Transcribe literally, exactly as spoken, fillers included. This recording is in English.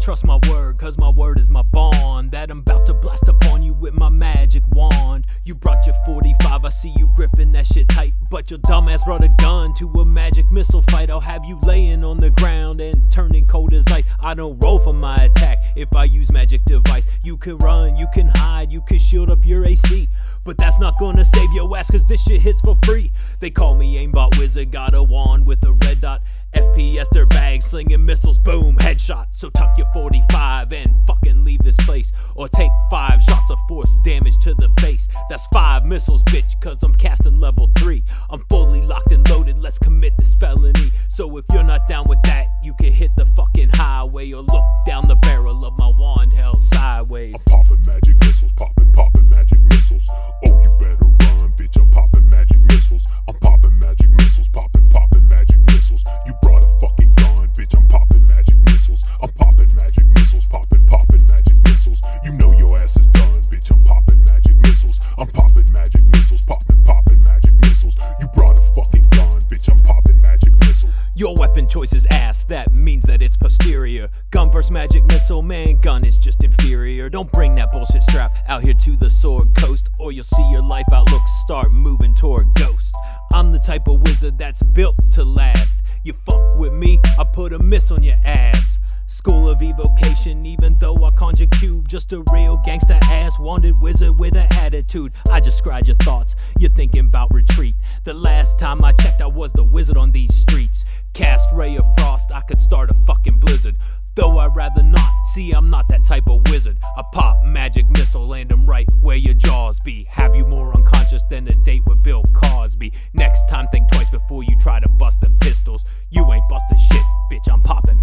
trust my word, cause my word is my bond that I'm about to blast upon you with my magic wand. You brought your forty-five, I see you gripping that shit tight, but your dumbass brought a gun to a magic missile fight. I'll have you laying on the ground and turning cold as ice. I don't roll for my attack if I use magic device. You can run, you can hide, you can shield up your A C, but that's not gonna save your ass, cause this shit hits for free. They call me aimbot wizard, got a wand with a red dot, F P S their bag, slinging missiles, boom, headshot. So tuck your forty-five and fucking leave this place, or take five shots of force damage to the face. That's five missiles, bitch, cause I'm casting level three. I'm fully locked and loaded, let's commit this felony. So if you're not down with that, you can hit the fucking highway, or look down the barrel of my wand held sideways. I'm popping magic missiles, popping, popping magic missiles. Oh, you better run, bitch, I'm popping magic missiles. I'm popping magic missiles, popping, popping magic missiles. You brought a fucking gun, bitch, I'm popping magic missiles. I'm popping magic missiles, popping, popping magic missiles. You know your ass is done, bitch, I'm popping magic missiles. I'm popping magic missiles, popping, popping magic missiles. You brought a fucking gun, bitch, I'm popping magic missiles. Your weapon choice is ass, that means that it's posterior. Gun versus magic missile, man, gun is just inferior. Don't bring that bullshit strap out here to the sword coast, or you'll see your life outlook start moving toward ghost. I'm the type of wizard that's built to last. You fuck with me, I put a miss on your ass. School of evocation, even though I conjure cube, just a real gangster ass wanted wizard with an attitude. I just scryed your thoughts, you're thinking about retreat. The last time I checked I was the wizard on these streets. Cast ray of frost, I could start a fucking blizzard, though I'd rather not, see I'm not that type of wizard. I pop magic missile, land them right where your jaws be, have you more unconscious than a date with Bill Cosby. Next time think twice before you try to bust them pistols. You ain't busting shit, bitch, I'm popping